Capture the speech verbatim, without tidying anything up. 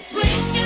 It's sweet.